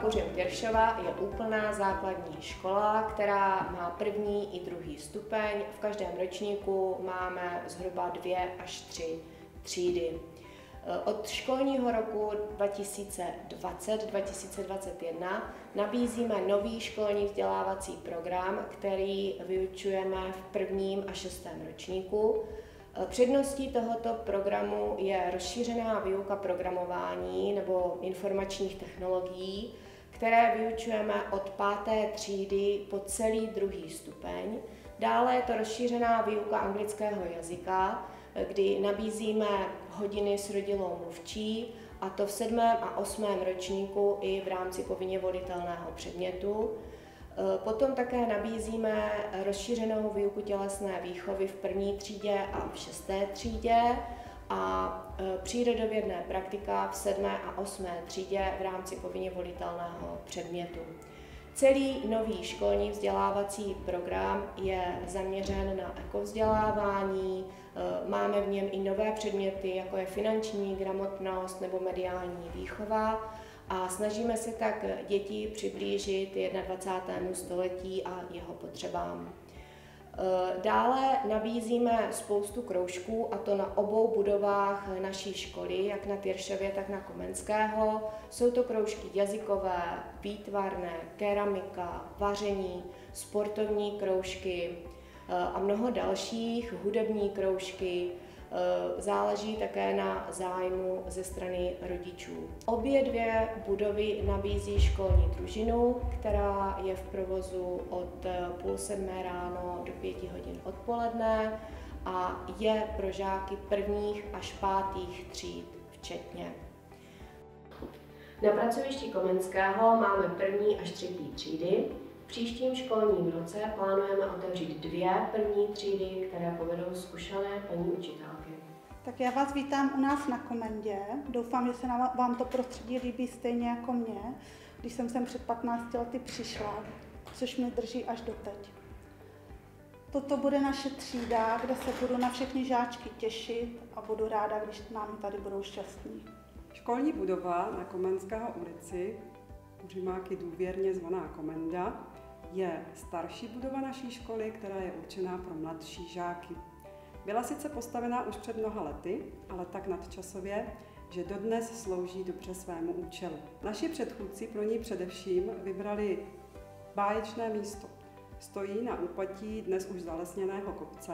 Kuřim Tyršova je úplná základní škola, která má první i druhý stupeň. V každém ročníku máme zhruba 2 až 3 třídy. Od školního roku 2020-2021 nabízíme nový školní vzdělávací program, který vyučujeme v 1. a 6. ročníku. Předností tohoto programu je rozšířená výuka programování nebo informačních technologií, které vyučujeme od 5. třídy po celý 2. stupeň. Dále je to rozšířená výuka anglického jazyka, kdy nabízíme hodiny s rodilou mluvčí, a to v 7. a 8. ročníku i v rámci povinně volitelného předmětu. Potom také nabízíme rozšířenou výuku tělesné výchovy v 1. třídě a v 6. třídě a přírodovědné praktika v 7. a 8. třídě v rámci povinně volitelného předmětu. Celý nový školní vzdělávací program je zaměřen na ekovzdělávání, máme v něm i nové předměty, jako je finanční gramotnost nebo mediální výchova, a snažíme se tak děti přiblížit 21. století a jeho potřebám. Dále nabízíme spoustu kroužků, a to na obou budovách naší školy, jak na Tyršově, tak na Komenského. Jsou to kroužky jazykové, výtvarné, keramika, vaření, sportovní kroužky a mnoho dalších, hudební kroužky. Záleží také na zájmu ze strany rodičů. Obě dvě budovy nabízí školní družinu, která je v provozu od 6:30 ráno do 5 hodin odpoledne a je pro žáky 1. až 5. tříd včetně. Na pracovišti Komenského máme 1. až 3. třídy. V příštím školním roce plánujeme otevřít 2 první třídy, které povedou zkušené paní učitelky. Tak já vás vítám u nás na Komendě. Doufám, že se vám to prostředí líbí stejně jako mě, když jsem sem před 15 lety přišla, což mě drží až doteď. Toto bude naše třída, kde se budu na všechny žáčky těšit a budu ráda, když nám tady budou šťastní. Školní budova na Komenského ulici, Kuřimák je důvěrně zvaná Komenda, je starší budova naší školy, která je určená pro mladší žáky. Byla sice postavená už před mnoha lety, ale tak nadčasově, že dodnes slouží dobře svému účelu. Naši předchůdci pro ní především vybrali báječné místo. Stojí na úpatí dnes už zalesněného kopce,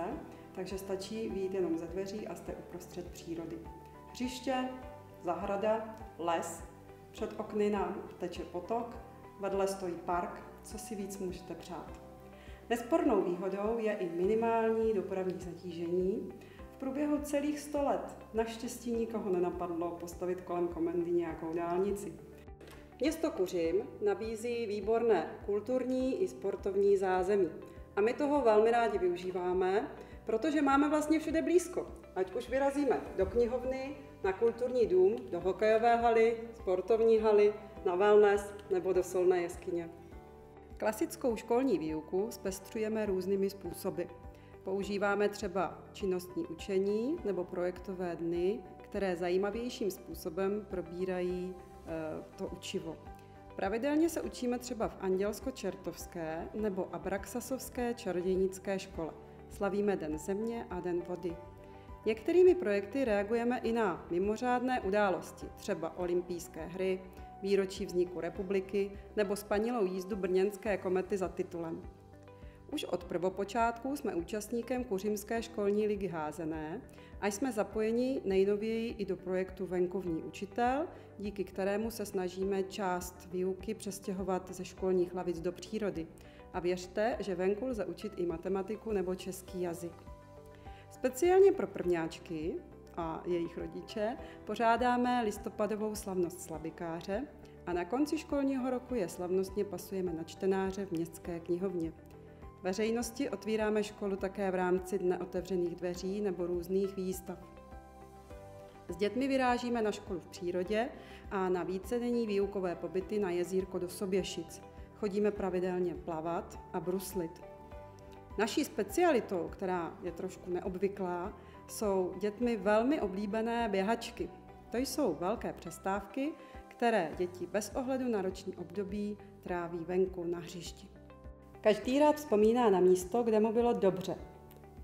takže stačí vyjít jenom ze dveří a jste uprostřed přírody. Hřiště, zahrada, les, před okny nám teče potok, vedle stojí park, co si víc můžete přát. Nespornou výhodou je i minimální dopravní zatížení. V průběhu celých 100 let naštěstí nikoho nenapadlo postavit kolem Komendy nějakou dálnici. Město Kuřim nabízí výborné kulturní i sportovní zázemí. A my toho velmi rádi využíváme, protože máme vlastně všude blízko. Ať už vyrazíme do knihovny, na kulturní dům, do hokejové haly, sportovní haly, na wellness nebo do solné jeskyně. Klasickou školní výuku zpestřujeme různými způsoby. Používáme třeba činnostní učení nebo projektové dny, které zajímavějším způsobem probírají to učivo. Pravidelně se učíme třeba v Andělsko-čertovské nebo Abraxasovské čarodějnické škole. Slavíme Den země a Den vody. Některými projekty reagujeme i na mimořádné události, třeba olympijské hry, výročí vzniku republiky nebo spanilou jízdu brněnské komety za titulem. Už od prvopočátku jsme účastníkem Kuřimské školní ligy házené a jsme zapojeni nejnověji i do projektu Venkovní učitel, díky kterému se snažíme část výuky přestěhovat ze školních lavic do přírody. A věřte, že venku lze učit i matematiku nebo český jazyk. Speciálně pro prvňáčky a jejich rodiče pořádáme listopadovou slavnost slabikáře a na konci školního roku je slavnostně pasujeme na čtenáře v městské knihovně. Veřejnosti otvíráme školu také v rámci dne otevřených dveří nebo různých výstav. S dětmi vyrážíme na školu v přírodě a na vícedenní výukové pobyty na jezírko do Soběšic. Chodíme pravidelně plavat a bruslit. Naší specialitou, která je trošku neobvyklá, jsou dětmi velmi oblíbené běhačky. To jsou velké přestávky, které děti bez ohledu na roční období tráví venku na hřišti. Každý rád vzpomíná na místo, kde mu bylo dobře.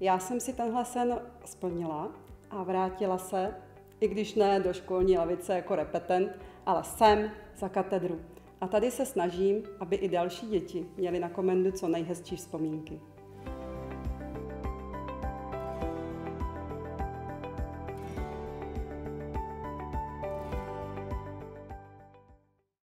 Já jsem si tenhle sen splnila a vrátila se, i když ne do školní lavice jako repetent, ale sem za katedru. A tady se snažím, aby i další děti měly na Komendu co nejhezčí vzpomínky.